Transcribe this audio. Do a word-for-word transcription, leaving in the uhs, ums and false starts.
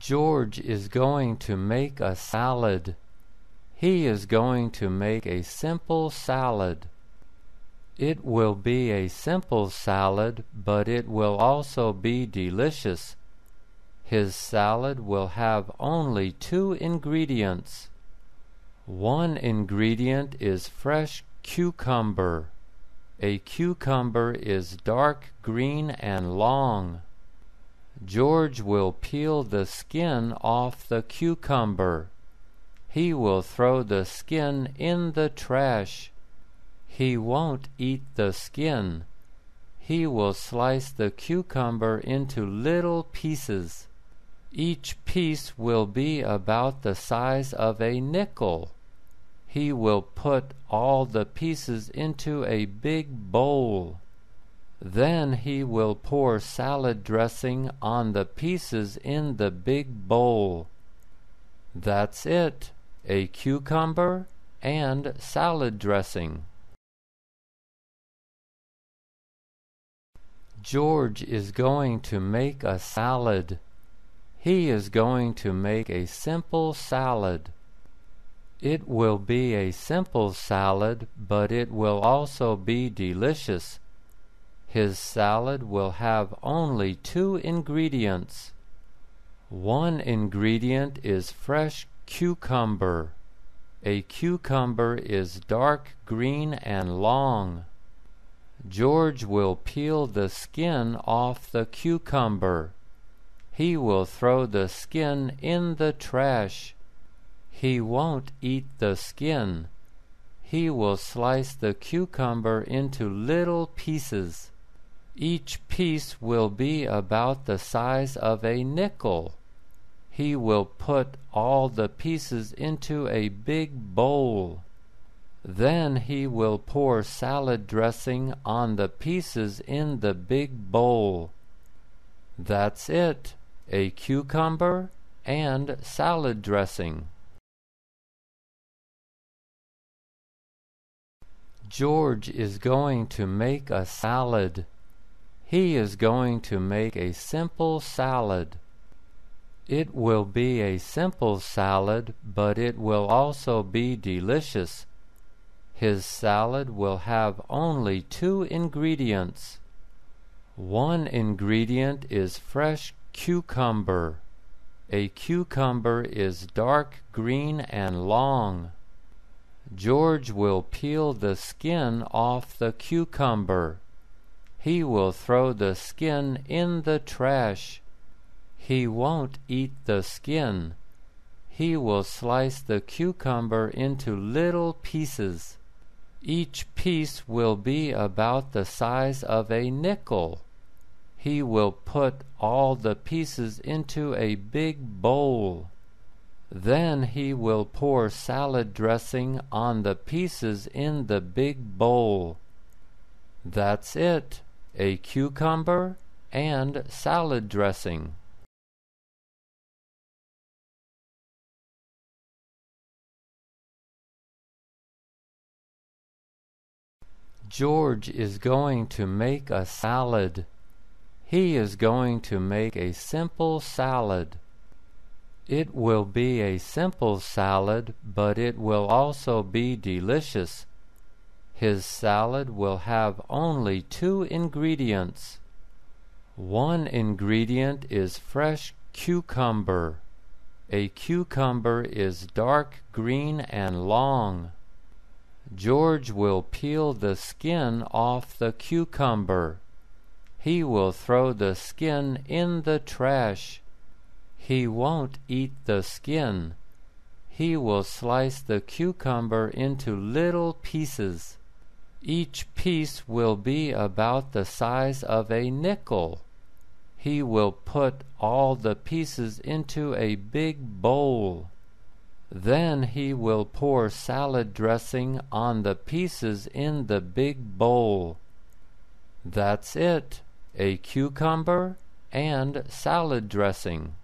George is going to make a salad. He is going to make a simple salad. It will be a simple salad, but it will also be delicious. His salad will have only two ingredients. One ingredient is fresh cucumber. A cucumber is dark green and long. George will peel the skin off the cucumber. He will throw the skin in the trash. He won't eat the skin. He will slice the cucumber into little pieces. Each piece will be about the size of a nickel. He will put all the pieces into a big bowl. Then he will pour salad dressing on the pieces in the big bowl. That's it, a cucumber and salad dressing. George is going to make a salad. He is going to make a simple salad. It will be a simple salad, but it will also be delicious. His salad will have only two ingredients. One ingredient is fresh cucumber. A cucumber is dark green and long. George will peel the skin off the cucumber. He will throw the skin in the trash. He won't eat the skin. He will slice the cucumber into little pieces. Each piece will be about the size of a nickel. He will put all the pieces into a big bowl. Then he will pour salad dressing on the pieces in the big bowl. That's it, a cucumber and salad dressing. George is going to make a salad. He is going to make a simple salad. It will be a simple salad, but it will also be delicious. His salad will have only two ingredients. One ingredient is fresh cucumber. A cucumber is dark green and long. George will peel the skin off the cucumber. He will throw the skin in the trash. He won't eat the skin. He will slice the cucumber into little pieces. Each piece will be about the size of a nickel. He will put all the pieces into a big bowl. Then he will pour salad dressing on the pieces in the big bowl. That's it, a cucumber and salad dressing. George is going to make a salad. He is going to make a simple salad. It will be a simple salad, but it will also be delicious. His salad will have only two ingredients. One ingredient is fresh cucumber. A cucumber is dark green and long. George will peel the skin off the cucumber. He will throw the skin in the trash. He won't eat the skin. He will slice the cucumber into little pieces. Each piece will be about the size of a nickel. He will put all the pieces into a big bowl. Then he will pour salad dressing on the pieces in the big bowl. That's it, a cucumber and salad dressing.